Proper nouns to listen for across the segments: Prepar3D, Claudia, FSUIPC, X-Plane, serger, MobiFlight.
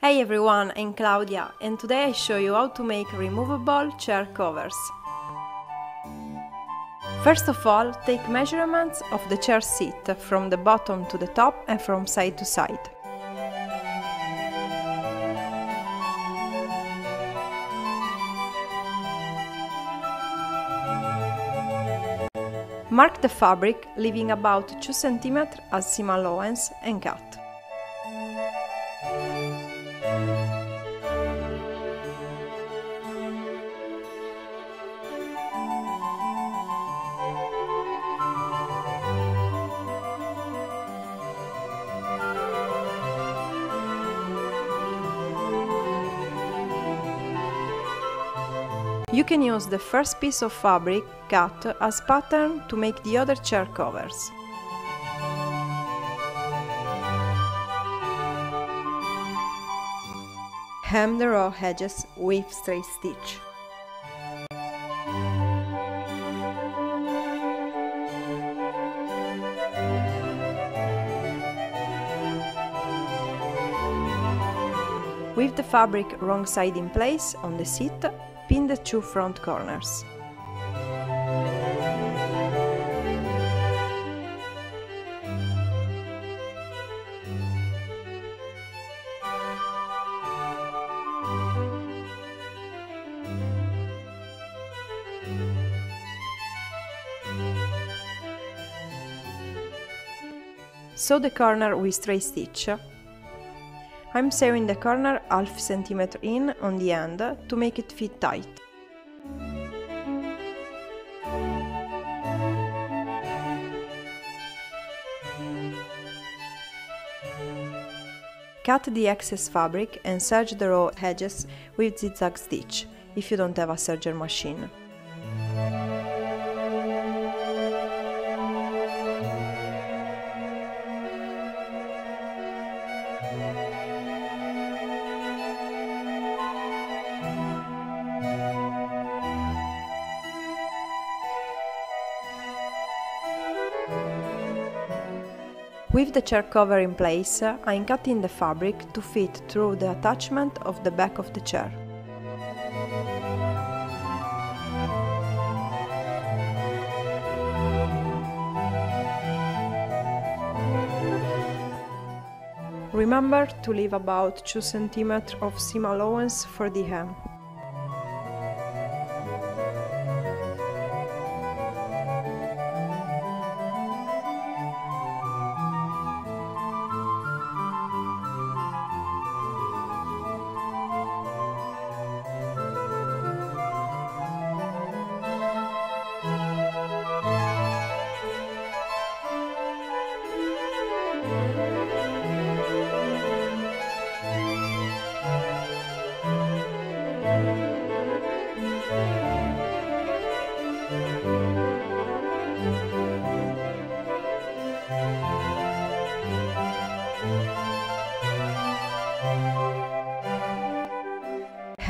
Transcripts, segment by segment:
Hey everyone, I'm Claudia and today I show you how to make removable chair covers. First of all, take measurements of the chair seat from the bottom to the top and from side to side. Mark the fabric, leaving about 2 cm as seam allowance and cut. You can use the first piece of fabric cut as pattern to make the other chair covers. Hem the raw edges with straight stitch. With the fabric wrong side in place on the seat, pin the 2 front corners. Sew the corner with straight stitch. I'm sewing the corner 1/2 centimeter in on the end to make it fit tight. Cut the excess fabric and serge the raw edges with zigzag stitch, if you don't have a serger machine. With the chair cover in place, I'm cutting the fabric to fit through the attachment of the back of the chair. Remember to leave about 2 cm of seam allowance for the hem.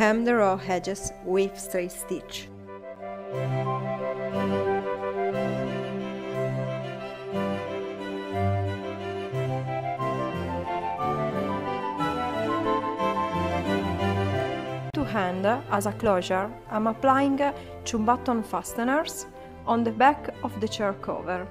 Hem the raw edges with straight stitch. To hand, as a closure, I'm applying 2 button fasteners on the back of the chair cover.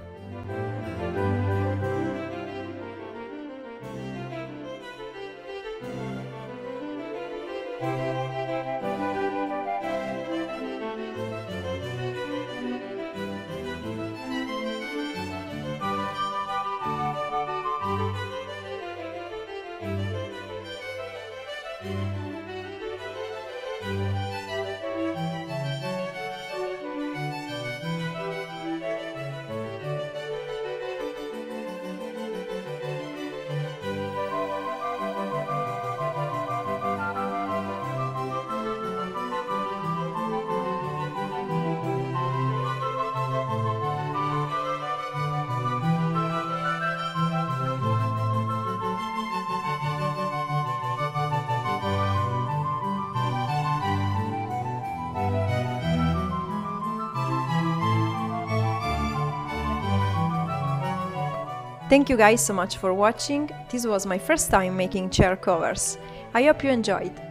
Thank you guys so much for watching. This was my first time making chair covers. I hope you enjoyed.